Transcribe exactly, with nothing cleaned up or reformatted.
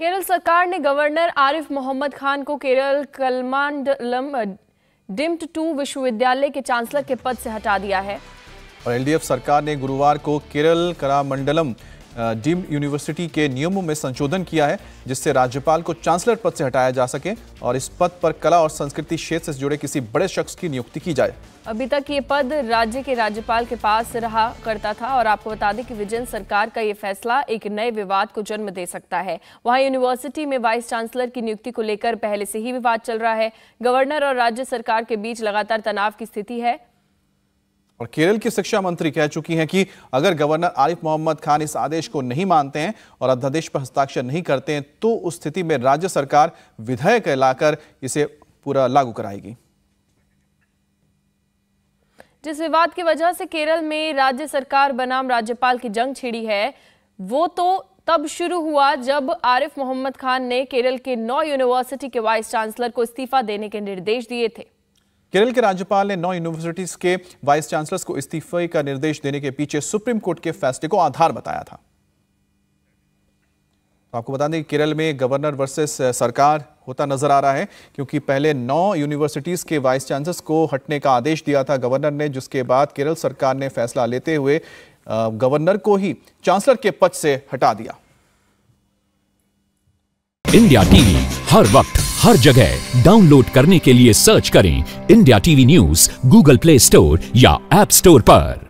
केरल सरकार ने गवर्नर आरिफ मोहम्मद खान को केरल कलामंडलम डिम्ड टू विश्वविद्यालय के चांसलर के पद से हटा दिया है। और एलडीएफ सरकार ने गुरुवार को केरल कलामंडलम डिम्ड यूनिवर्सिटी के नियमों में संशोधन किया है, जिससे राज्यपाल को चांसलर पद से हटाया जा सके और इस पद पर कला और संस्कृति क्षेत्र से जुड़े किसी बड़े शख्स की नियुक्ति की जाए। अभी तक ये पद राज्य के राज्यपाल के पास रहा करता था। और आपको बता दें कि विजयन सरकार का ये फैसला एक नए विवाद को जन्म दे सकता है। वहाँ यूनिवर्सिटी में वाइस चांसलर की नियुक्ति को लेकर पहले से ही विवाद चल रहा है। गवर्नर और राज्य सरकार के बीच लगातार तनाव की स्थिति है। और केरल की शिक्षा मंत्री कह चुकी हैं कि अगर गवर्नर आरिफ मोहम्मद खान इस आदेश को नहीं मानते हैं और अध्यादेश पर हस्ताक्षर नहीं करते हैं तो उस स्थिति में राज्य सरकार विधेयक लाकर इसे पूरा लागू कराएगी। जिस विवाद की वजह से केरल में राज्य सरकार बनाम राज्यपाल की जंग छिड़ी है, वो तो तब शुरू हुआ जब आरिफ मोहम्मद खान ने केरल के नौ यूनिवर्सिटी के वाइस चांसलर को इस्तीफा देने के निर्देश दिए थे। केरल के राज्यपाल ने नौ यूनिवर्सिटीज के वाइस चांसलर्स को इस्तीफे का निर्देश देने के पीछे सुप्रीम कोर्ट के फैसले को आधार बताया था। तो आपको बता दें कि केरल में गवर्नर वर्सेस सरकार होता नजर आ रहा है, क्योंकि पहले नौ यूनिवर्सिटीज के वाइस चांसलर्स को हटने का आदेश दिया था गवर्नर ने, जिसके बाद केरल सरकार ने फैसला लेते हुए गवर्नर को ही चांसलर के पद से हटा दिया। इंडिया टीवी हर वक्त हर जगह डाउनलोड करने के लिए सर्च करें India TV news Google Play Store या ऐप स्टोर पर।